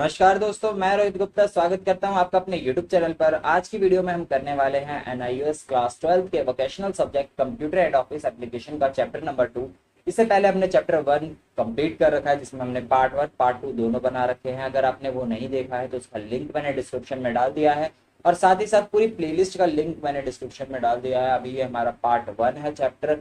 नमस्कार दोस्तों, मैं रोहित गुप्ता स्वागत करता हूं आपका अपने YouTube चैनल पर। आज की वीडियो में हम करने वाले हैं NIOS क्लास 12 के vocational subject computer and office application का चैप्टर नंबर 2। इससे पहले हमने चैप्टर 1 कंप्लीट कर रखा है, जिसमें हमने पार्ट 1 पार्ट 2 दोनों बना रखे हैं। अगर आपने वो नहीं देखा है तो उसका लिंक मैंने डिस्क्रिप्शन में डाल दिया है, और साथ ही साथ पूरी प्लेलिस्ट का लिंक मैंने डिस्क्रिप्शन में डाल दिया है। अभी ये हमारा पार्ट 1 है चैप्टर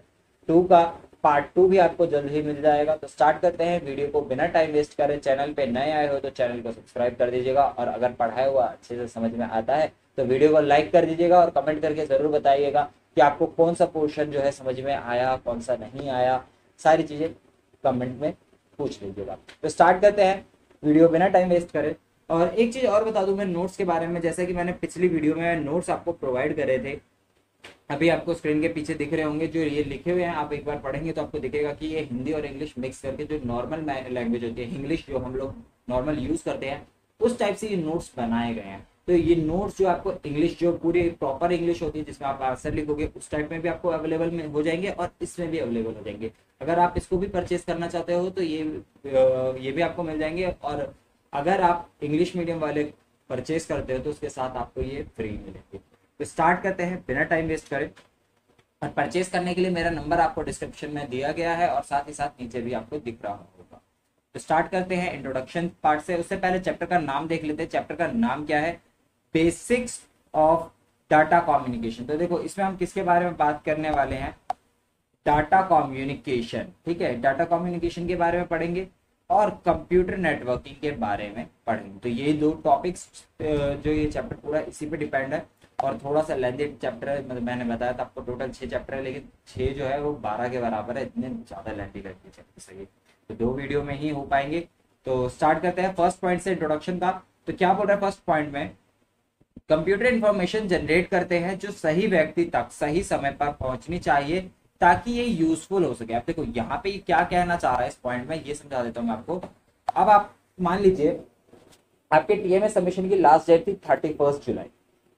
2 का, पार्ट 2 भी आपको जल्द ही मिल जाएगा। तो स्टार्ट करते हैं वीडियो को बिना टाइम वेस्ट करें। चैनल पे नए आए हो तो चैनल को सब्सक्राइब कर दीजिएगा, और अगर पढ़ाया हुआ अच्छे से समझ में आता है तो वीडियो को लाइक कर दीजिएगा, और कमेंट करके जरूर बताइएगा कि आपको कौन सा पोर्शन जो है समझ में आया, कौन सा नहीं आया, सारी चीजें कमेंट में पूछ लीजिएगा। तो स्टार्ट करते हैं वीडियो बिना टाइम वेस्ट करें। और एक चीज और बता दूं मैं नोट्स के बारे में, जैसे कि मैंने पिछली वीडियो में नोट्स आपको प्रोवाइड करे थे, अभी आपको स्क्रीन के पीछे दिख रहे होंगे जो ये लिखे हुए हैं। आप एक बार पढ़ेंगे तो आपको दिखेगा कि ये हिंदी और इंग्लिश मिक्स करके जो नॉर्मल लैंग्वेज होती है, इंग्लिश जो हम लोग नॉर्मल यूज करते हैं, उस टाइप से ये नोट्स बनाए गए हैं। तो ये नोट्स जो आपको इंग्लिश जो पूरी प्रॉपर इंग्लिश होती है जिसमें आप आंसर लिखोगे, उस टाइप में भी आपको अवेलेबल हो जाएंगे और इसमें भी अवेलेबल हो जाएंगे। अगर आप इसको भी परचेज करना चाहते हो तो ये भी आपको मिल जाएंगे, और अगर आप इंग्लिश मीडियम वाले परचेज करते हो तो उसके साथ आपको ये फ्री मिलेंगे। तो स्टार्ट करते हैं बिना टाइम वेस्ट करें। और परचेज करने के लिए मेरा नंबर आपको डिस्क्रिप्शन में दिया गया है, और साथ ही साथ नीचे भी आपको दिख रहा होगा। तो स्टार्ट करते हैं इंट्रोडक्शन पार्ट से। उससे पहले चैप्टर का नाम देख लेते हैं। चैप्टर का नाम क्या है? Basics of data communication. तो देखो, इसमें हम किसके बारे में बात करने वाले हैं? डाटा कम्युनिकेशन, ठीक है। डाटा कम्युनिकेशन के बारे में पढ़ेंगे और कंप्यूटर नेटवर्किंग के बारे में पढ़ेंगे। तो ये दो टॉपिक्स जो ये चैप्टर पूरा इसी पे डिपेंड है, और थोड़ा सा लेंथी चैप्टर है। मतलब मैंने बताया था आपको टोटल 6 चैप्टर है, लेकिन 6 जो है वो 12 के बराबर है, इतने ज्यादा लेंथी करके चैप्टर सही। तो 2 वीडियो में ही हो पाएंगे। तो स्टार्ट करते हैं फर्स्ट पॉइंट से, इंट्रोडक्शन का। तो क्या बोल रहा है फर्स्ट पॉइंट में? कंप्यूटर इंफॉर्मेशन जनरेट करते हैं जो सही व्यक्ति तक सही समय पर पहुंचनी चाहिए ताकि ये यूजफुल हो सके। आप देखो यहाँ पे क्या कहना चाह रहा है इस पॉइंट में, ये समझा देता हूँ मैं आपको। अब आप मान लीजिए आपके TMA सबमिशन की लास्ट डेट थी 31 जुलाई,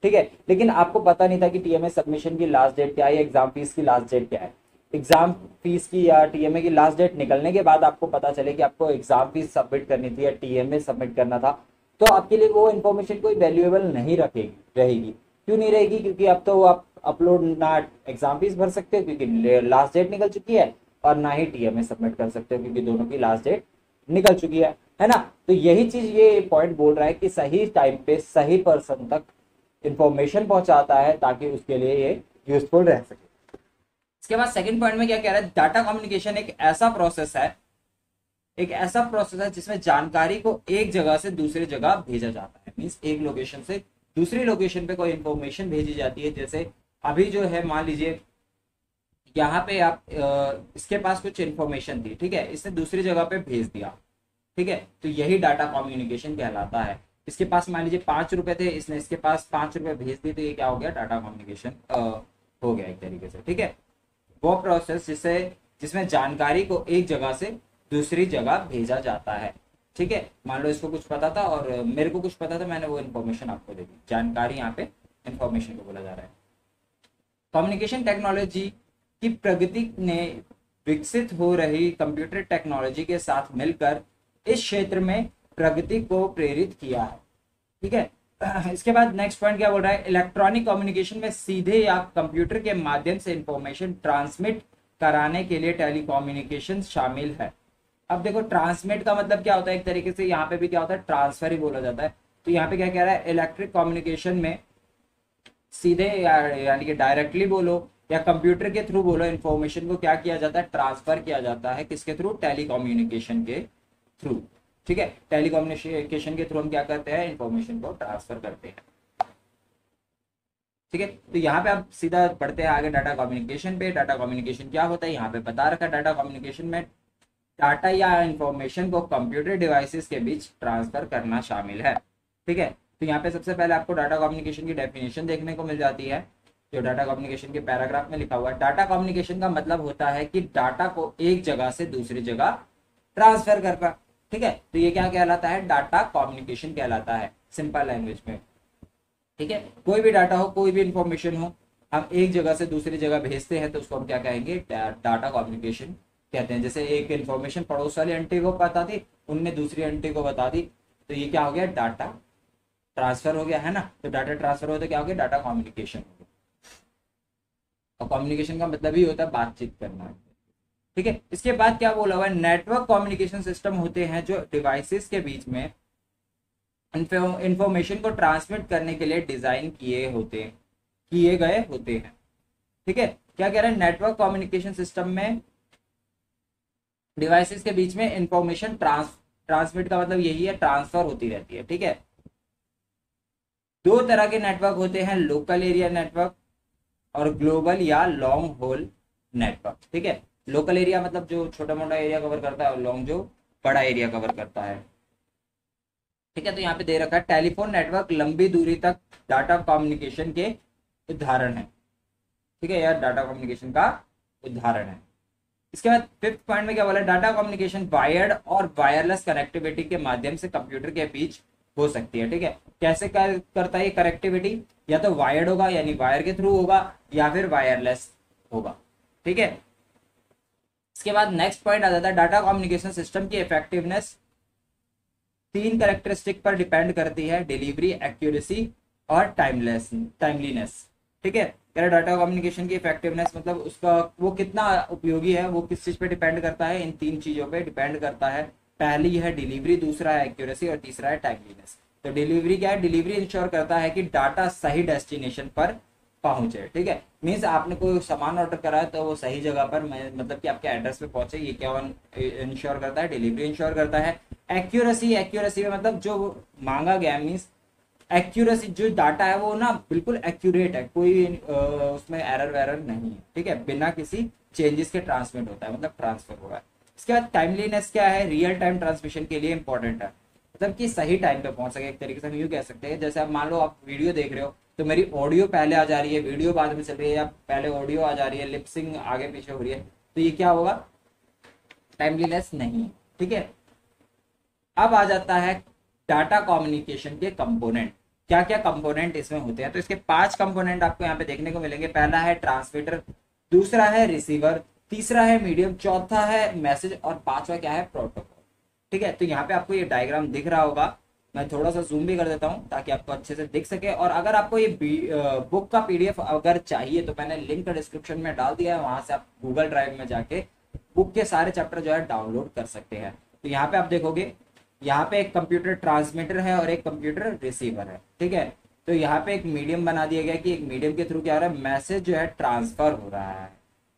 ठीक है, लेकिन आपको पता नहीं था कि TMA सबमिशन की लास्ट डेट क्या है, एग्जाम फीस की लास्ट डेट क्या है। एग्जाम फीस की या TMA की लास्ट डेट निकलने के बाद आपको पता चले कि आपको एग्जाम फीस सबमिट करनी थी या TMA सबमिट करना था, तो आपके लिए वो इन्फॉर्मेशन कोई वैल्यूएबल नहीं रहेगी। क्यों नहीं रहेगी? क्योंकि अब तो आप अपलोड ना एग्जाम फीस भर सकते हो क्योंकि लास्ट डेट निकल चुकी है, और ना ही TMA सबमिट कर सकते हो क्योंकि दोनों की लास्ट डेट निकल चुकी है ना। तो यही चीज ये पॉइंट बोल रहा है कि सही टाइम पे सही पर्सन तक इंफॉर्मेशन पहुंचाता है ताकि उसके लिए ये यूजफुल रह सके। इसके बाद सेकंड पॉइंट में क्या कह रहा है? डाटा कम्युनिकेशन एक ऐसा प्रोसेस है जिसमें जानकारी को एक जगह से दूसरी जगह भेजा जाता है। मींस एक लोकेशन से दूसरी लोकेशन पे कोई इंफॉर्मेशन भेजी जाती है। जैसे अभी जो है मान लीजिए यहाँ पे आप इसके पास कुछ इंफॉर्मेशन थी, ठीक है, इसने दूसरी जगह पे भेज दिया, ठीक है, तो यही डाटा कम्युनिकेशन कहलाता है। इसके पास मान लीजिए 5 रुपए थे, इसने इसके पास 5 रुपए भेज दिए, तो ये क्या हो गया? डाटा कम्युनिकेशन हो गया एक तरीके से, ठीक है। वो प्रोसेस जिसमें जानकारी को एक जगह से दूसरी जगह भेजा जाता है, ठीक है। मान लो इसको कुछ पता था और मेरे को कुछ पता था, मैंने वो इन्फॉर्मेशन आपको दे दी। जानकारी यहाँ पे इन्फॉर्मेशन को बोला जा रहा है। कम्युनिकेशन टेक्नोलॉजी की प्रगति ने विकसित हो रही कंप्यूटर टेक्नोलॉजी के साथ मिलकर इस क्षेत्र में प्रगति को प्रेरित किया है, ठीक है। इसके बाद नेक्स्ट पॉइंट क्या बोल रहा है? इलेक्ट्रॉनिक कम्युनिकेशन में सीधे या कंप्यूटर के माध्यम से इंफॉर्मेशन ट्रांसमिट कराने के लिए टेलीकम्युनिकेशन शामिल है। अब देखो, ट्रांसमिट का मतलब क्या होता है? एक तरीके से यहाँ पे भी क्या होता है? ट्रांसफर ही बोला जाता है। तो यहाँ पे क्या कह रहा है? इलेक्ट्रिक कम्युनिकेशन में सीधे यानी कि डायरेक्टली बोलो या कंप्यूटर के थ्रू बोलो, इंफॉर्मेशन को क्या किया जाता है? ट्रांसफर किया जाता है। किसके थ्रू? टेलीकम्युनिकेशन के थ्रू, ठीक है। टेलीकम्युनिकेशन के थ्रू हम क्या करते हैं? इंफॉर्मेशन को ट्रांसफर करते हैं, ठीक है। तो यहाँ पे आप सीधा पढ़ते हैं आगे डाटा कम्युनिकेशन पे। डाटा कम्युनिकेशन क्या होता है? यहाँ पे बता रखा है। डाटा कम्युनिकेशन में डाटा या इंफॉर्मेशन को कंप्यूटर डिवाइसेस के बीच ट्रांसफर करना शामिल है, ठीक है। तो यहाँ पे सबसे पहले आपको डाटा कम्युनिकेशन की डेफिनेशन देखने को मिल जाती है, जो डाटा कम्युनिकेशन के पैराग्राफ में लिखा हुआ है। डाटा कम्युनिकेशन का मतलब होता है कि डाटा को एक जगह से दूसरी जगह ट्रांसफर करना, ठीक है। तो ये क्या कहलाता है? डाटा कम्युनिकेशन कहलाता है, सिंपल लैंग्वेज में, ठीक है। कोई भी डाटा हो, कोई भी इंफॉर्मेशन हो, हम एक जगह से दूसरी जगह भेजते हैं तो उसको हम क्या कहेंगे? डाटा कम्युनिकेशन कहते हैं। जैसे एक इंफॉर्मेशन पड़ोस वाली आंटी को पता थी, उनने दूसरी आंटी को बता दी, तो तो ये क्या हो गया, डाटा ट्रांसफर हो गया है ना। तो डाटा ट्रांसफर हो तो क्या हो गया, डाटा कम्युनिकेशन हो गया। और कम्युनिकेशन का मतलब ही होता है बातचीत करना, ठीक है। इसके बाद क्या बोला हुआ है, नेटवर्क कम्युनिकेशन सिस्टम होते हैं जो डिवाइसेस के बीच में इंफॉर्मेशन को ट्रांसमिट करने के लिए डिजाइन किए गए होते हैं, ठीक है। क्या कह रहे हैं, नेटवर्क कम्युनिकेशन सिस्टम में डिवाइसेस के बीच में इंफॉर्मेशन ट्रांसमिट का मतलब यही है, ट्रांसफर होती रहती है, ठीक है। दो तरह के नेटवर्क होते हैं, लोकल एरिया नेटवर्क और ग्लोबल या लॉन्ग होल नेटवर्क, ठीक है। लोकल एरिया मतलब जो छोटा मोटा एरिया कवर करता है और लॉन्ग जो बड़ा एरिया कवर करता है, ठीक है। तो यहाँ पे दे रखा है टेलीफोन नेटवर्क लंबी दूरी तक डाटा कम्युनिकेशन के उदाहरण है, ठीक है, या डाटा कम्युनिकेशन का उदाहरण है। इसके बाद फिफ्थ पॉइंट में क्या बोला है, डाटा कम्युनिकेशन वायर्ड और वायरलेस कनेक्टिविटी के माध्यम से कंप्यूटर के बीच हो सकती है, ठीक है। कैसे करता है ये कनेक्टिविटी, या तो वायर्ड होगा यानी वायर के थ्रू होगा, या फिर वायरलेस होगा, ठीक है। इसके बाद नेक्स्ट पॉइंट आ जाता है, डाटा कम्युनिकेशन सिस्टम की इफेक्टिवनेस 3 कैरेक्टरिस्टिक पर डिपेंड करती है, डिलीवरी, एक्यूरेसी और टाइमलीनेस, ठीक है। डाटा कम्युनिकेशन की इफेक्टिवनेस मतलब उसका वो कितना उपयोगी है, वो किस चीज पे डिपेंड करता है, इन 3 चीजों पे डिपेंड करता है। पहली है डिलीवरी, दूसरा है एक्यूरेसी और तीसरा है टाइमलीनेस। तो डिलीवरी क्या है, डिलीवरी इंश्योर करता है कि डाटा सही डेस्टिनेशन पर पहुंचे, ठीक है। मीन्स आपने कोई सामान ऑर्डर कराया तो वो सही जगह पर मतलब कि आपके एड्रेस पे पहुंचे, ये क्या इंश्योर करता है, डिलीवरी इंश्योर करता है। एक्यूरेसी, एक्यूरेसी मतलब जो मांगा गया मीन्स एक्यूरेसी, जो डाटा है वो ना बिल्कुल एक्यूरेट है, कोई उसमें एरर वैरर नहीं है, ठीक है, बिना किसी चेंजेस के ट्रांसमिट होता है, मतलब ट्रांसफर हुआ है। इसके बाद टाइमलीनेस क्या है, रियल टाइम ट्रांसमिशन के लिए इंपॉर्टेंट है, मतलब कि सही टाइम पे पहुंच सके। एक तरीके से हम यूँ कह सकते हैं, जैसे आप मान लो आप वीडियो देख रहे हो तो मेरी ऑडियो पहले आ जा रही है, वीडियो बाद में चल रही है, या पहले ऑडियो आ जा रही है, लिपसिंग आगे पीछे हो रही है, तो ये क्या होगा, टाइमलीनेस नहीं, ठीक है। अब आ जाता है डाटा कम्युनिकेशन के कंपोनेंट, क्या क्या कंपोनेंट इसमें होते हैं। तो इसके 5 कंपोनेंट आपको यहाँ पे देखने को मिलेंगे। पहला है ट्रांसमीटर, दूसरा है रिसीवर, तीसरा है मीडियम, चौथा है मैसेज और 5वां क्या है, प्रोटोकॉल, ठीक है। तो यहाँ पे आपको ये डायग्राम दिख रहा होगा, मैं थोड़ा सा जूम भी कर देता हूँ ताकि आपको अच्छे से दिख सके। और अगर आपको ये बुक का PDF अगर चाहिए तो मैंने लिंक डिस्क्रिप्शन में डाल दिया है, वहां से आप गूगल ड्राइव में जाके बुक के सारे चैप्टर जो है डाउनलोड कर सकते हैं। तो यहाँ पे आप देखोगे, यहाँ पे एक कंप्यूटर ट्रांसमीटर है और एक कंप्यूटर रिसीवर है, ठीक है। तो यहाँ पे एक मीडियम बना दिया गया कि एक मीडियम के थ्रू क्या हो रहा है, मैसेज जो है ट्रांसफर हो रहा है,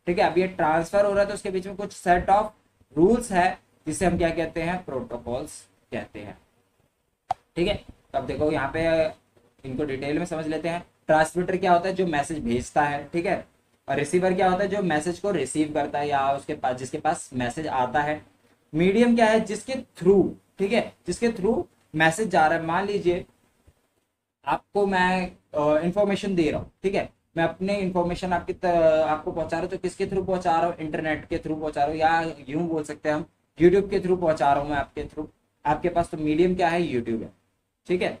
ठीक है। अब ये ट्रांसफर हो रहा है तो उसके बीच में कुछ सेट ऑफ रूल्स है जिसे हम क्या कहते हैं, प्रोटोकॉल्स कहते हैं, ठीक है। तो अब देखो यहाँ पे इनको डिटेल में समझ लेते हैं। ट्रांसमीटर क्या होता है, जो मैसेज भेजता है, ठीक है। और रिसीवर क्या होता है, जो मैसेज को रिसीव करता है या उसके पास जिसके पास मैसेज आता है। मीडियम क्या है, जिसके थ्रू, ठीक है, जिसके थ्रू मैसेज जा रहा है। मान लीजिए आपको मैं इंफॉर्मेशन दे रहा हूँ, ठीक है, मैं अपने इंफॉर्मेशन आपको पहुंचा रहा हूँ, तो किसके थ्रू पहुंचा रहा हूँ, इंटरनेट के थ्रू पहुंचा रहा हूँ, या यूं बोल सकते हैं हम यूट्यूब के थ्रू पहुंचा रहा हूँ मैं आपके थ्रू आपके पास। तो मीडियम क्या है, यूट्यूब है, ठीक है।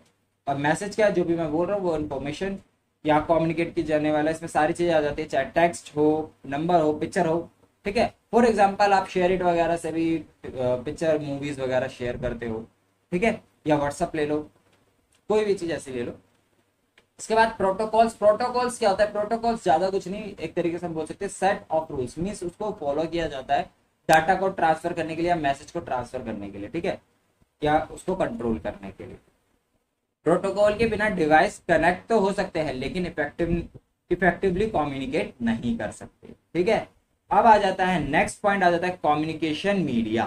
और मैसेज क्या है, जो भी मैं बोल रहा हूँ वो इन्फॉर्मेशन या कम्युनिकेट की जाने वाला है, इसमें सारी चीजें आ जाती है, चाहे टेक्स्ट हो, नंबर हो, पिक्चर हो, ठीक है। फॉर एग्जांपल आप शेयर इट वगैरह से भी पिक्चर, मूवीज वगैरह शेयर करते हो, ठीक है, या व्हाट्सअप ले लो, कोई भी चीज ऐसी ले लो। इसके बाद प्रोटोकॉल्स, प्रोटोकॉल्स क्या होता है, प्रोटोकॉल्स ज्यादा कुछ नहीं, एक तरीके से हम बोल सकते हैं सेट ऑफ रूल्स, मीन्स उसको फॉलो किया जाता है डाटा को ट्रांसफर करने के लिए या मैसेज को ट्रांसफर करने के लिए, ठीक है, या उसको कंट्रोल करने के लिए। प्रोटोकॉल के बिना डिवाइस कनेक्ट तो हो सकते हैं लेकिन इफेक्टिवली कम्युनिकेट नहीं कर सकते, ठीक है। अब आ जाता है नेक्स्ट पॉइंट, आ जाता है कम्युनिकेशन मीडिया,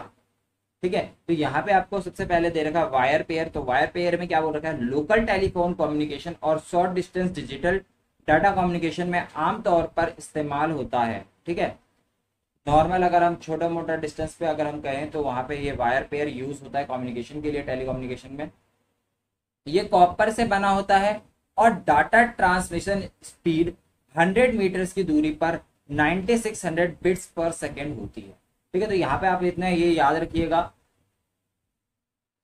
ठीक है। तो यहाँ पे आपको सबसे पहले दे रखा है वायर पेयर। तो वायर पेयर में क्या बोल रखा है, लोकल टेलीफोन कम्युनिकेशन और short distance digital data communication में आमतौर पर इस्तेमाल होता है, ठीक है। नॉर्मल अगर हम छोटा मोटा डिस्टेंस पे अगर हम कहें तो वहां पे ये वायर पेयर यूज होता है कम्युनिकेशन के लिए, टेलीकम्युनिकेशन में। ये कॉपर से बना होता है और डाटा ट्रांसमिशन स्पीड 100 मीटर की दूरी पर 9600 बिट्स पर सेकेंड होती है, ठीक है। तो यहाँ पे आप इतना ये याद रखिएगा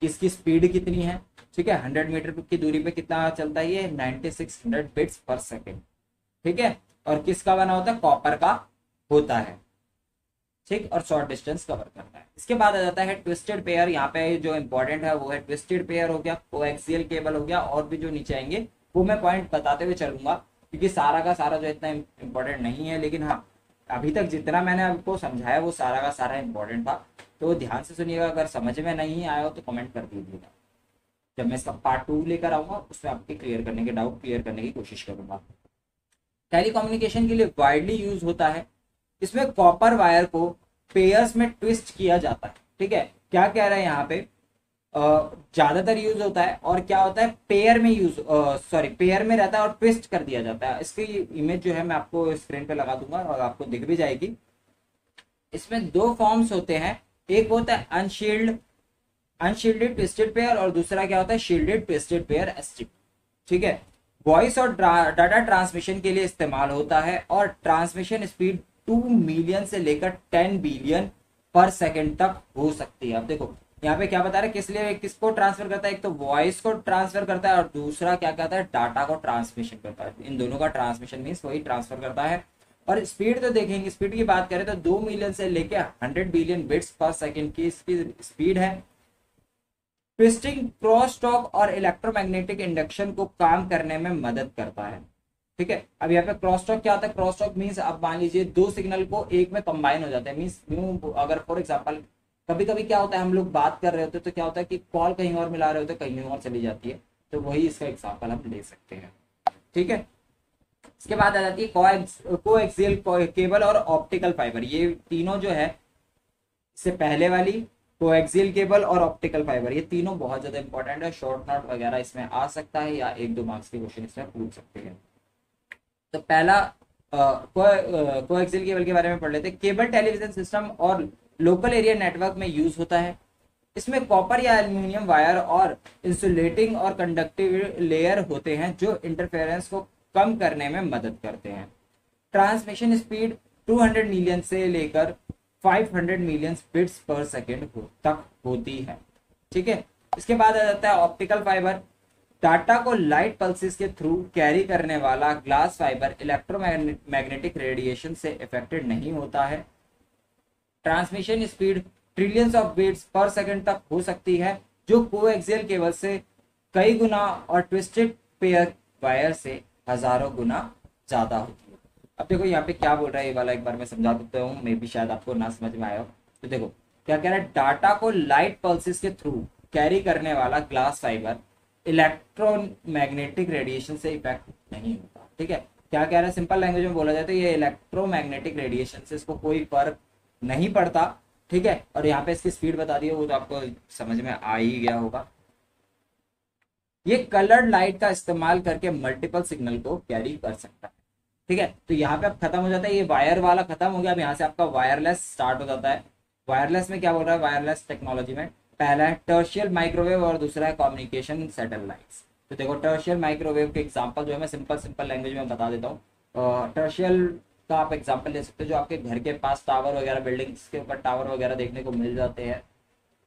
इसकी स्पीड कितनी है, ठीक है, 100 मीटर की दूरी पे कितना चलता है ये, 9600 बिट्स पर सेकेंड, ठीक है। और किसका बना होता है, कॉपर का होता है। ठीक, और शॉर्ट डिस्टेंस कवर करता है। इसके बाद आ जाता है ट्विस्टेड पेयर। यहाँ पे जो इंपॉर्टेंट है वो है ट्विस्टेड पेयर हो गया, कोएक्सियल केबल हो गया, और भी जो नीचे आएंगे वो मैं पॉइंट बताते हुए चलूंगा क्योंकि सारा का सारा जो इतना इम्पोर्टेंट नहीं है, लेकिन हाँ अभी तक जितना मैंने आपको समझाया वो सारा का सारा इम्पोर्टेंट था, तो ध्यान से सुनिएगा। अगर समझ में नहीं आया हो तो कमेंट कर दीजिएगा, जब मैं इसका पार्ट 2 लेकर आऊंगा उसमें आपके क्लियर करने के डाउट क्लियर करने की कोशिश करूंगा। टेलीकम्युनिकेशन के लिए वाइडली यूज होता है, इसमें कॉपर वायर को पेयर्स में ट्विस्ट किया जाता है। ठीक है, क्या कह रहे हैं यहाँ पे, ज्यादातर यूज होता है और क्या होता है पेयर में यूज, सॉरी पेयर में रहता है और ट्विस्ट कर दिया जाता है। इसकी इमेज जो है मैं आपको स्क्रीन पे लगा दूंगा और आपको दिख भी जाएगी। इसमें 2 फॉर्म्स होते हैं, एक होता है अनशील्डेड ट्विस्टेड पेयर और दूसरा क्या होता है शील्डेड ट्विस्टेड पेयर एसटीपी। ठीक है, वॉइस और डाटा ट्रांसमिशन के लिए इस्तेमाल होता है और ट्रांसमिशन स्पीड 2 मिलियन से लेकर 10 बिलियन पर सेकेंड तक हो सकती है। अब देखो यहाँ पे क्या बता रहे हैं, किस लिए किसको ट्रांसफर करता है, एक तो वॉइस को ट्रांसफर करता है और दूसरा क्या कहता है डाटा को ट्रांसमिशन करता है। इन दोनों का ट्रांसमिशन मीन्स वही ट्रांसफर करता है। और स्पीड तो देखेंगे, स्पीड की बात करें तो 2 मिलियन से लेकर 100 बिलियन बिट्स पर सेकेंड की स्पीड है। ट्विस्टिंग क्रॉस टॉक और इलेक्ट्रोमैग्नेटिक इंडक्शन को काम करने में मदद करता है। ठीक है, अब यहाँ पे क्रॉस टॉक क्या होता है, क्रॉस टॉक मीन्स अब मान लीजिए 2 सिग्नल को एक में कंबाइन हो जाता है। मीन्स अगर फॉर एग्जाम्पल कभी कभी क्या होता है हम लोग बात कर रहे होते हैं तो क्या होता है कि कॉल कहीं और मिला रहे होते हैं, कहीं और चली जाती है, तो वही इसका एग्जाम्पल हम ले सकते हैं। ठीक है, इसके बाद आ जाती है कोएक्सियल केबल और ऑप्टिकल फाइबर। ये तीनों जो है, इससे पहले वाली कोएक्सियल केबल और ऑप्टिकल फाइबर, ये तीनों बहुत ज्यादा इंपॉर्टेंट है। शॉर्ट नोट वगैरह इसमें आ सकता है या 1-2 मार्क्स के क्वेश्चन इसमें पूछ सकते हैं। तो पहला कोएक्सियल केबल के बारे में पढ़ लेते हैं। केबल टेलीविजन सिस्टम और लोकल एरिया नेटवर्क में यूज होता है। इसमें कॉपर या एल्यूमिनियम वायर और इंसुलेटिंग और कंडक्टिव लेयर होते हैं जो इंटरफेरेंस को कम करने में मदद करते हैं। ट्रांसमिशन स्पीड 200 मिलियन से लेकर 500 मिलियन बिट्स पर सेकेंड तक होती है। ठीक है, इसके बाद आ जाता है ऑप्टिकल फाइबर। डाटा को लाइट पल्सेस के थ्रू कैरी करने वाला ग्लास फाइबर इलेक्ट्रोमैग्नेटिक रेडिएशन से इफेक्टेड नहीं होता है। Transmission speed trillions of bits per second तक हो सकती है जो कोएक्सियल केबल से कई गुना और ट्विस्टेड पेयर वायर से हजारों गुना ज्यादा होती है। अब देखो यहाँ पे क्या बोल रहा है, ये वाला एक बार मैं समझा देता हूँ, मे बी शायद आपको ना समझ में आया हो। तो देखो क्या कह रहा है, डाटा को लाइट पल्सेस के थ्रू कैरी करने वाला ग्लास फाइबर इलेक्ट्रोमैग्नेटिक रेडिएशन से इफेक्ट नहीं होता। ठीक है, क्या कह रहा है, सिंपल लैंग्वेज में बोला जाए तो ये इलेक्ट्रोमैग्नेटिक रेडिएशन से इसको कोई फर्क नहीं पड़ता। ठीक है, और यहाँ पे इसकी स्पीड बता दी है, वो तो आपको समझ में आ ही गया होगा। ये कलर्ड लाइट का इस्तेमाल करके मल्टीपल सिग्नल को कैरी कर सकता है। ठीक है, तो यहाँ पे अब खत्म हो जाता है, ये वायर वाला खत्म हो गया। अब यहाँ से आपका वायरलेस स्टार्ट हो जाता है। वायरलेस में क्या बोल रहा है, वायरलेस टेक्नोलॉजी में पहला है टर्शियल माइक्रोवेव और दूसरा है कम्युनिकेशन सैटेलाइट्स। तो देखो टर्शियल माइक्रोवेव के एग्जाम्पल जो है मैं सिंपल लैंग्वेज में बता देता हूँ। टर्शियल तो आप एग्जांपल ले सकते हो जो आपके घर के पास टावर वगैरह, बिल्डिंग्स के ऊपर टावर वगैरह देखने को मिल जाते हैं,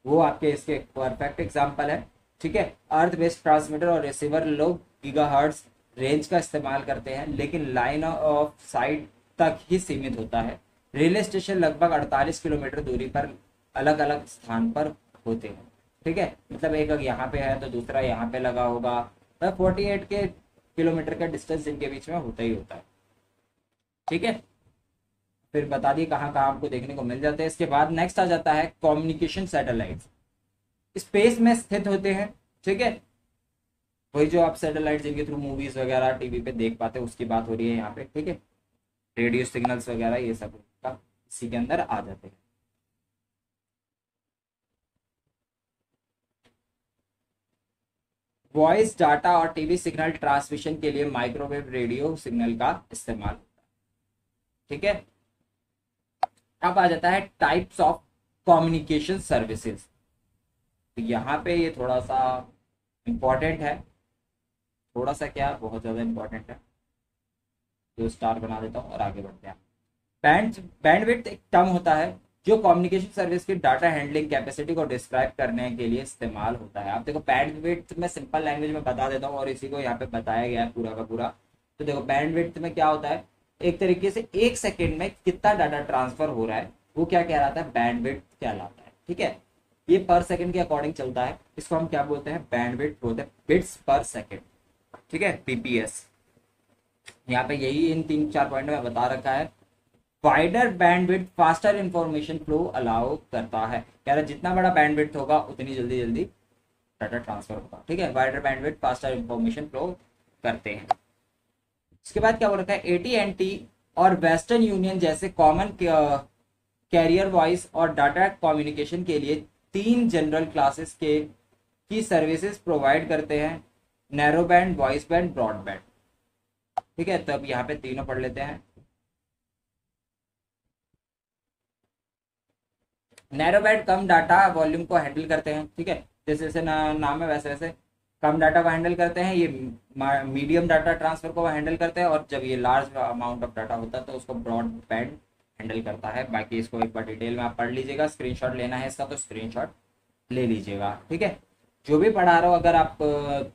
वो आपके इसके परफेक्ट एग्जांपल है। ठीक है, अर्थ बेस्ड ट्रांसमीटर और रिसीवर लोग गीगाहर्ट्ज रेंज का इस्तेमाल करते हैं लेकिन लाइन ऑफ साइट तक ही सीमित होता है। रेलवे स्टेशन लगभग 48 किलोमीटर दूरी पर अलग अलग स्थान पर होते हैं। ठीक है, मतलब एक यहाँ पे है तो दूसरा यहाँ पे लगा होगा, तो 48 के किलोमीटर का डिस्टेंस इनके बीच में होता ही होता है। ठीक है, फिर बता दिए कहाँ कहाँ आपको देखने को मिल जाते हैं। इसके बाद नेक्स्ट आ जाता है कम्युनिकेशन सैटेलाइट्स। स्पेस में स्थित होते हैं। ठीक है, वही जो आप सैटेलाइट जिनके थ्रू मूवीज वगैरह टीवी पे देख पाते हैं उसकी बात हो रही है यहाँ पे। ठीक है, रेडियो सिग्नल्स वगैरह ये सब का इसी के अंदर आ जाते हैं। वॉइस डाटा और टीवी सिग्नल ट्रांसमिशन के लिए माइक्रोवेव रेडियो सिग्नल का इस्तेमाल। ठीक है, अब आ जाता है टाइप्स ऑफ कम्युनिकेशन सर्विसेज। यहाँ पे ये थोड़ा सा इम्पोर्टेंट है, थोड़ा सा क्या बहुत ज्यादा इम्पोर्टेंट है, जो स्टार बना देता हूँ और आगे बढ़ते हैं। बैंडविड्थ एक टर्म होता है जो कम्युनिकेशन सर्विस की डाटा हैंडलिंग कैपेसिटी को डिस्क्राइब करने के लिए इस्तेमाल होता है। आप देखो बैंडविड्थ में सिंपल लैंग्वेज में बता देता हूँ और इसी को यहाँ पे बताया गया है पूरा का पूरा। तो देखो बैंडविड्थ में क्या होता है, एक तरीके से 1 सेकेंड में कितना डाटा ट्रांसफर हो रहा है वो क्या कहलाता है, बैंडविड्थ कहलाता है। ठीक है, ये पर सेकंड के अकॉर्डिंग चलता है, इसको हम क्या बोलते हैं, बैंडविड्थ बोलते हैं, बिट्स पर सेकंड। ठीक है, बीपीएस। यहाँ पे यही इन 3-4 पॉइंट में बता रखा है, wider bandwidth faster information flow allow करता है। कह रहा है जितना बड़ा बैंडविड्थ होगा उतनी जल्दी जल्दी डाटा ट्रांसफर होगा। ठीक है, wider bandwidth faster information flow करते हैं। इसके बाद क्या बोल रखा है, AT&T और वेस्टर्न यूनियन जैसे कॉमन कैरियर वॉइस और डाटा कम्युनिकेशन के लिए 3 जनरल क्लासेस की सर्विसेज प्रोवाइड करते हैं, narrow band, voice band, broadband. ठीक है, तब यहाँ पे तीनों पढ़ लेते हैं। नैरो बैंड कम डाटा वॉल्यूम को हैंडल करते हैं। ठीक है, जैसे जैसे नाम है वैसे वैसे कम डाटा को हैंडल करते हैं, ये मीडियम डाटा ट्रांसफर को हैंडल करते हैं, और जब ये लार्ज अमाउंट ऑफ डाटा होता है तो उसको ब्रॉडबैंड हैंडल करता है। बाकी इसको एक बार डिटेल में आप पढ़ लीजिएगा, स्क्रीनशॉट लेना है इसका तो स्क्रीनशॉट ले लीजिएगा। ठीक है, जो भी पढ़ा रहा हो, अगर आप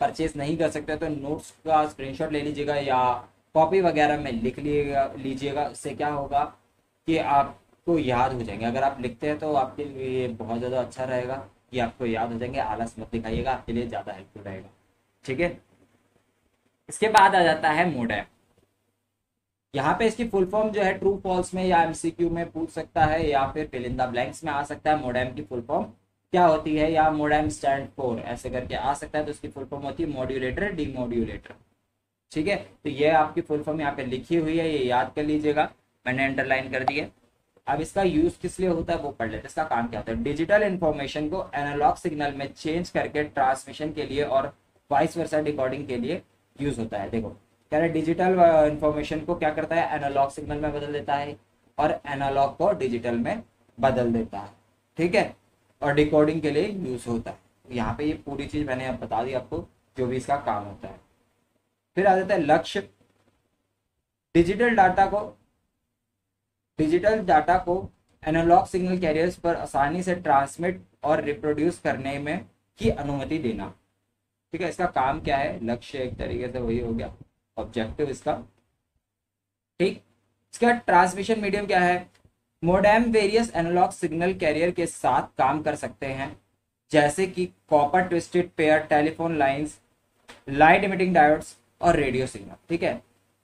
परचेज नहीं कर सकते तो नोट्स का स्क्रीनशॉट ले लीजिएगा या कॉपी वगैरह में लिख लीजिएगा। इससे क्या होगा कि आपको याद हो जाएंगे। अगर आप लिखते हैं तो आपके लिए बहुत ज़्यादा अच्छा रहेगा कि आपको याद हो जाएंगे। आलस मत दिखाइएगा, आपके लिए ज़्यादा हेल्पफुल रहेगा। ठीक है, इसके बाद आ जाता है मोडेम। यहाँ पे इसकी फुल फॉर्म जो है ट्रू फॉल्स में या MCQ में पूछ सकता है या फिर फिल इन द ब्लैंक्स में आ सकता है। मोडेम की फुल फॉर्म क्या होती है, या मोडेम स्टैंड फॉर, ऐसे करके आ सकता है। तो इसकी फुल फॉर्म होती है मॉड्यूलेटर डीमॉड्यूलेटर। ठीक है, तो ये आपकी फुल फॉर्म यहाँ पे लिखी हुई है, ये याद कर लीजिएगा, मैंने अंडरलाइन कर दिया। अब इसका यूज किस लिए होता है वो पढ़ लेते। इसका काम क्या होता है, डिजिटल इन्फॉर्मेशन को एनालॉग सिग्नल में चेंज करके ट्रांसमिशन के लिए और वाइस वर्सा डिकोडिंग के लिए यूज होता है। देखो कह रहे डिजिटल इंफॉर्मेशन को क्या करता है, एनालॉग सिग्नल में बदल देता है, और एनालॉग को डिजिटल में बदल देता है। ठीक है, और डिकोडिंग के लिए यूज होता है। यहाँ पे ये पूरी चीज मैंने अब बता दी आपको, जो भी इसका काम होता है। फिर आ जाता है लक्ष्य, डिजिटल डाटा को एनालॉग सिग्नल कैरियर्स पर आसानी से ट्रांसमिट और रिप्रोड्यूस करने में की अनुमति देना। ठीक है, इसका काम क्या है, लक्ष्य एक तरीके से वही हो गया, ऑब्जेक्टिव इसका। ठीक, इसका ट्रांसमिशन मीडियम क्या है, modem various analogue signal carrier के साथ काम कर सकते हैं, जैसे कि copper twisted pair, telephone lines, light emitting diodes और रेडियो सिग्नल। ठीक है,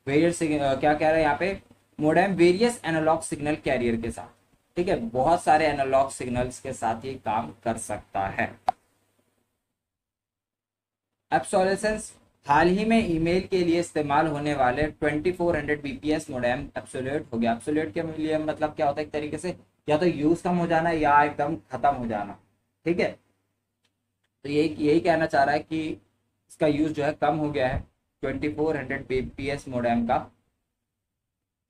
वेरियस क्या कह रहा है यहाँ पे, modem various analogue signal carrier के साथ। ठीक है, बहुत सारे एनालॉग सिग्नल्स के साथ ये काम कर सकता है। एब्सोल्यूसेंस, हाल ही में ईमेल के लिए इस्तेमाल होने वाले 2400 BPS मोडेम एब्सोल्यूट हो गया। एब्सोल्यूट के लिए मतलब क्या होता है, एक तरीके से या तो यूज कम हो जाना या एकदम खत्म हो जाना। ठीक है, तो यही कहना चाह रहा है कि इसका यूज जो है कम हो गया है 2400 BPS मोडेम का।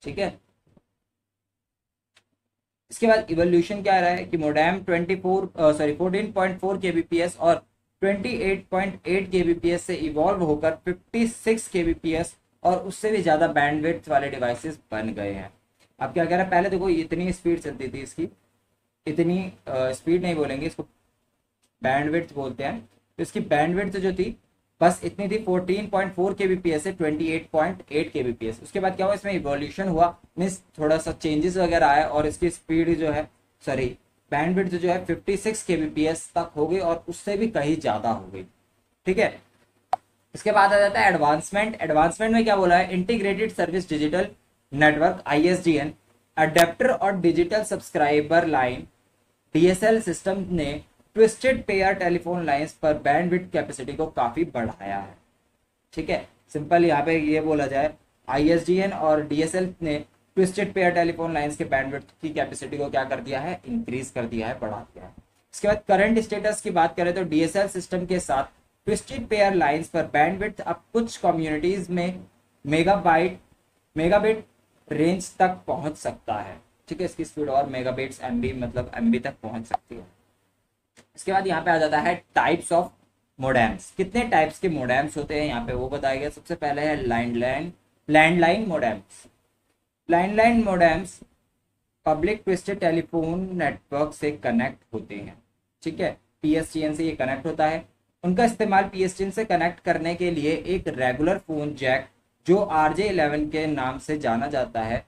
ठीक है, इसके बाद इवोल्यूशन क्या रहा है कि मोडेम 14.4 KBPS और 28.8 KBPS से इवॉल्व होकर 56 KBPS और उससे भी ज़्यादा बैंडविड्थ वाले डिवाइसेस बन गए हैं। अब क्या कह रहा है, पहले देखो इतनी स्पीड चलती थी इसकी, इतनी स्पीड नहीं बोलेंगे इसको, बैंडविड्थ बोलते हैं। तो इसकी बैंडविड्थ जो थी बस इतनी थी, 14.4 KBPS से 28.8 KBPS। उसके बाद क्या हुआ, इसमें इवोल्यूशन हुआ, मीन्स थोड़ा सा चेंजेस वगैरह आया और इसकी स्पीड जो है, सॉरी बैंडविड्थ जो है 56 KBPS तक हो गई और उससे भी कहीं ज़्यादा हो गई। ठीक है, इसके बाद आ जाता है एडवांसमेंट। एडवांसमेंट में क्या बोला है, integrated service digital network ISDN, adapter और digital subscriber line DSL system ने ट्विस्टेड पेयर टेलीफोन लाइंस पर बैंडविड्थ कैपेसिटी को काफ़ी बढ़ाया है। ठीक है, सिंपल यहाँ पे ये बोला जाए, ISDN और DSL ने ट्विस्टेड पेयर टेलीफोन लाइंस के बैंडविड्थ की कैपेसिटी को क्या कर दिया है, इंक्रीज कर दिया है, बढ़ा दिया है। इसके बाद करंट स्टेटस की बात करें तो DSL सिस्टम के साथ ट्विस्टेड पेयर लाइंस पर बैंडविड्थ अब कुछ कम्युनिटीज में मेगाबिट रेंज तक पहुंच सकता है। ठीक है, इसकी स्पीड और मेगाबिट्स MB मतलब MB तक पहुंच सकती है। इसके बाद यहाँ पे आ जाता है टाइप्स ऑफ मोडेम्स, कितने टाइप्स के मोडेम्स होते हैं यहाँ पे वो बताया गया। सबसे पहले है landline modems. Landline modems public twisted telephone network से कनेक्ट होते हैं। ठीक है, PSTN से ये कनेक्ट होता है। उनका इस्तेमाल PSTN से कनेक्ट करने के लिए एक रेगुलर फ़ोन जैक, जो RJ11 के नाम से जाना जाता है,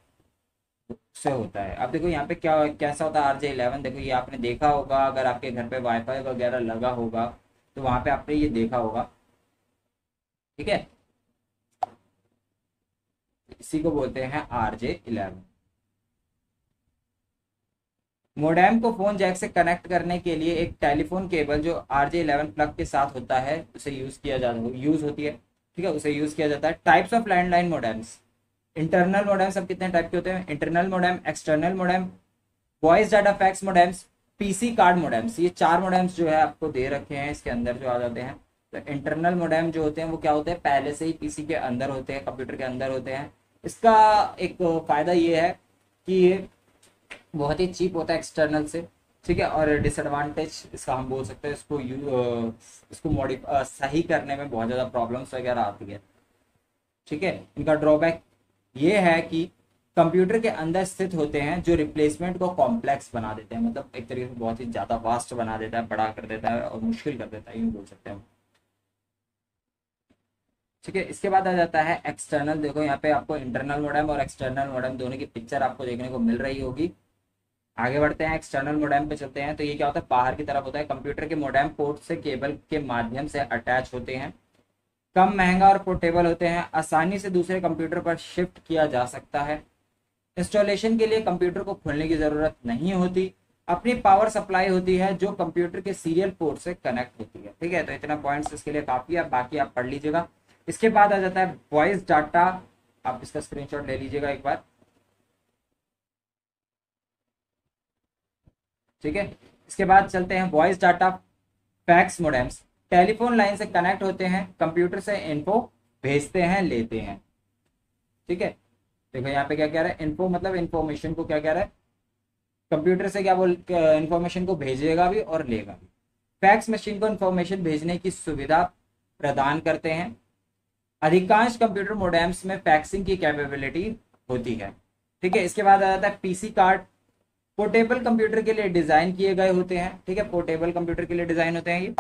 से होता है। अब देखो यहाँ पे क्या कैसा होता है RJ11। देखो ये आपने देखा होगा, अगर आपके घर पे वाईफाई वगैरह लगा होगा तो वहां पे आपने ये देखा होगा, ठीक है, इसी को बोलते हैं RJ11। मोडेम को फोन जैक से कनेक्ट करने के लिए एक टेलीफोन केबल जो RJ11 प्लग के साथ होता है उसे यूज होती है, ठीक है, उसे यूज किया जाता है। Types of landline modems, internal modems अब कितने टाइप के होते हैं, internal modem, external modem, voice data fax modems, PC card modems, ये चार मोडेम्स जो है आपको दे रखे हैं इसके अंदर जो आ जाते हैं। तो इंटरनल मोडेम जो होते हैं वो क्या होते हैं, पहले से ही पीसी के अंदर होते हैं, कंप्यूटर के अंदर होते हैं। इसका एक फायदा ये है कि ये बहुत ही चीप होता है एक्सटर्नल से, ठीक है, और डिसएडवांटेज इसका हम बोल सकते हैं, इसको सही करने में बहुत ज़्यादा प्रॉब्लम्स वगैरह आती है, ठीक है। इनका ड्रॉबैक ये है कि कंप्यूटर के अंदर स्थित होते हैं जो रिप्लेसमेंट को कॉम्प्लेक्स बना देते हैं, मतलब एक तरीके से बहुत ही ज़्यादा वास्ट बना देता है, बड़ा कर देता है और मुश्किल कर देता है, यूँ बोल सकते हैं, ठीक है। इसके बाद आ जाता है एक्सटर्नल। देखो यहाँ पे आपको इंटरनल मोडेम और एक्सटर्नल मोडेम दोनों की पिक्चर आपको देखने को मिल रही होगी। आगे बढ़ते हैं, एक्सटर्नल मोडेम पे चलते हैं। तो ये क्या होता है, बाहर की तरफ होता है। कंप्यूटर के मोडेम पोर्ट से केबल के माध्यम से अटैच होते हैं, कम महंगा और पोर्टेबल होते हैं, आसानी से दूसरे कंप्यूटर पर शिफ्ट किया जा सकता है। इंस्टॉलेशन के लिए कंप्यूटर को खोलने की ज़रूरत नहीं होती, अपनी पावर सप्लाई होती है जो कंप्यूटर के सीरियल पोर्ट से कनेक्ट होती है, ठीक है। तो इतना पॉइंट्स इसके लिए काफ़ी है, बाकी आप पढ़ लीजिएगा। इसके बाद आ जाता है वॉइस डाटा, आप इसका स्क्रीनशॉट ले लीजिएगा एक बार, ठीक है। इसके बाद चलते हैं voice data fax modems, telephone line से कनेक्ट होते हैं, कंप्यूटर से इन्फो भेजते हैं, लेते हैं, ठीक है। देखो यहाँ पे क्या कह रहा है, इन्फो मतलब इन्फॉर्मेशन को क्या कह रहा है, कंप्यूटर से क्या बोल, इन्फॉर्मेशन को भेजेगा भी और लेगा भी। फैक्स मशीन को इन्फॉर्मेशन भेजने की सुविधा प्रदान करते हैं। अधिकांश कंप्यूटर मोडेम्स में फैक्सिंग की कैपेबिलिटी होती है, ठीक है। इसके बाद आ जाता है पीसी कार्ड, पोर्टेबल कंप्यूटर के लिए डिजाइन किए गए होते हैं, ठीक है, पोर्टेबल कंप्यूटर के लिए डिजाइन होते हैं। ये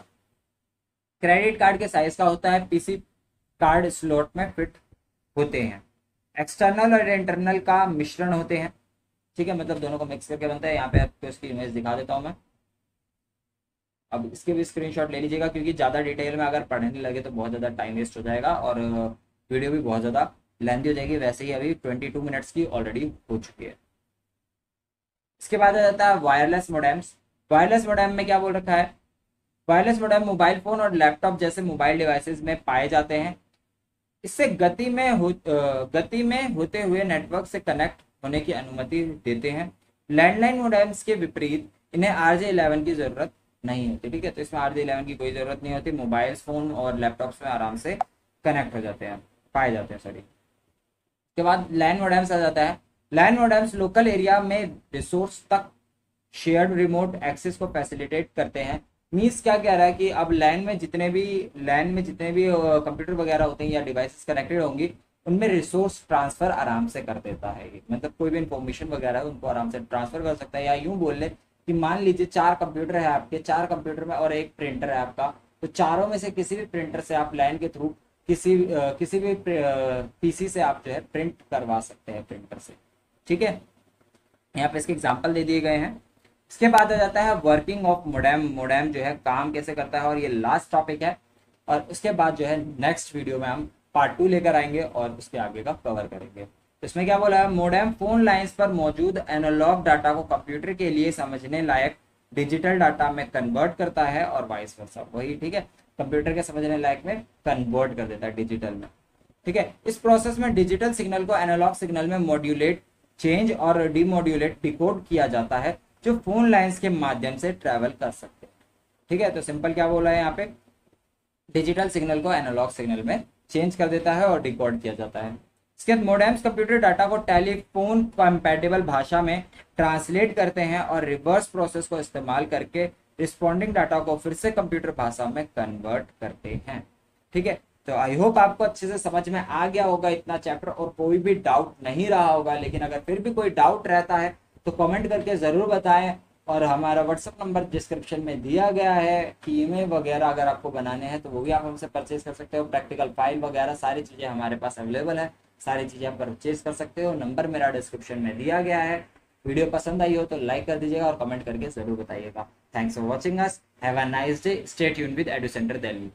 क्रेडिट कार्ड के साइज का होता है, पीसी कार्ड स्लॉट में फिट होते हैं, एक्सटर्नल और इंटरनल का मिश्रण होते हैं, ठीक है, मतलब दोनों को मिक्स करके बनता है। यहाँ पे आपको इसकी इमेज दिखा देता हूँ मैं, अब इसके भी स्क्रीनशॉट ले लीजिएगा क्योंकि ज़्यादा डिटेल में अगर पढ़ने लगे तो बहुत ज़्यादा टाइम वेस्ट हो जाएगा और वीडियो भी बहुत ज़्यादा लेंथी हो जाएगी। वैसे ही अभी 22 मिनट्स की ऑलरेडी हो चुकी है। इसके बाद आ जाता है वायरलेस मोडेम्स। वायरलेस मोडेम में क्या बोल रखा है, वायरलेस मोडेम मोबाइल फ़ोन और लैपटॉप जैसे मोबाइल डिवाइसेस में पाए जाते हैं, इससे गति में होते हुए नेटवर्क से कनेक्ट होने की अनुमति देते हैं। लैंडलाइन मोडेम्स के विपरीत इन्हें RJ11 की ज़रूरत नहीं होती, ठीक है, तो इसमें RJ11 की कोई ज़रूरत नहीं होती, मोबाइल फ़ोन और लैपटॉप्स में आराम से कनेक्ट हो जाते हैं, पाए जाते हैं। इसके बाद लैन मोडेम्स आ जाता है। लैन मोडेम्स लोकल एरिया में रिसोर्स तक शेयर्ड रिमोट एक्सेस को फैसिलिटेट करते हैं। मीन्स क्या कह रहा है कि अब लैन में जितने भी कंप्यूटर वगैरह होते हैं या डिवाइसेस कनेक्टेड होंगी उनमें रिसोर्स ट्रांसफ़र आराम से कर देता है, मतलब कोई भी इंफॉर्मेशन वगैरह है उनको आराम से ट्रांसफ़र कर सकता है। या यूँ बोल ले कि मान लीजिए 4 कंप्यूटर है आपके, 4 कंप्यूटर में और एक प्रिंटर है आपका, तो चारों में से किसी भी प्रिंटर से आप लैन के थ्रू किसी भी PC से आप जो है प्रिंट करवा सकते हैं प्रिंटर से, ठीक है। यहाँ पर इसके एग्जाम्पल दे दिए गए हैं। इसके बाद आ जाता है वर्किंग ऑफ मोडेम, मोडेम जो है काम कैसे करता है, और ये लास्ट टॉपिक है और उसके बाद जो है नेक्स्ट वीडियो में हम पार्ट 2 लेकर आएंगे और उसके आगे का कवर करेंगे। इसमें क्या बोला है, मोडेम फोन लाइंस पर मौजूद एनालॉग डाटा को कंप्यूटर के लिए समझने लायक डिजिटल डाटा में कन्वर्ट करता है और वाइस वर्सा, वही, ठीक है, कंप्यूटर के समझने लायक में कन्वर्ट कर देता है डिजिटल में, ठीक है। इस प्रोसेस में डिजिटल सिग्नल को एनालॉग सिग्नल में मॉड्यूलेट, चेंज और डिमोड्यूलेट, डिकोड किया जाता है जो फोन लाइंस के माध्यम से ट्रैवल कर सकते हैं, ठीक है। तो सिंपल क्या बोला है यहाँ पे, डिजिटल सिग्नल को एनालॉग सिग्नल में चेंज कर देता है और डिकोड किया जाता है। इसके बाद मोडेम्स कंप्यूटर डाटा को टेलीफोन कंपैटिबल भाषा में ट्रांसलेट करते हैं और रिवर्स प्रोसेस को इस्तेमाल करके रिस्पॉन्डिंग डाटा को फिर से कंप्यूटर भाषा में कन्वर्ट करते हैं, ठीक है। तो आई होप आपको अच्छे से समझ में आ गया होगा इतना चैप्टर और कोई भी डाउट नहीं रहा होगा, लेकिन अगर फिर भी कोई डाउट रहता है तो कमेंट करके ज़रूर बताएं और हमारा व्हाट्सअप नंबर डिस्क्रिप्शन में दिया गया है। टीमे वगैरह अगर आपको बनाने हैं तो वो भी आप हमसे परचेज कर सकते हो, प्रैक्टिकल फाइल वगैरह सारी चीज़ें हमारे पास अवेलेबल है, सारी चीज़ें आप परचेज कर सकते हो। नंबर मेरा डिस्क्रिप्शन में दिया गया है। वीडियो पसंद आई हो तो लाइक कर दीजिएगा और कमेंट करके जरूर बताइएगा। Thanks for watching us. Have a nice day. Stay tuned with EduCenter Delhi.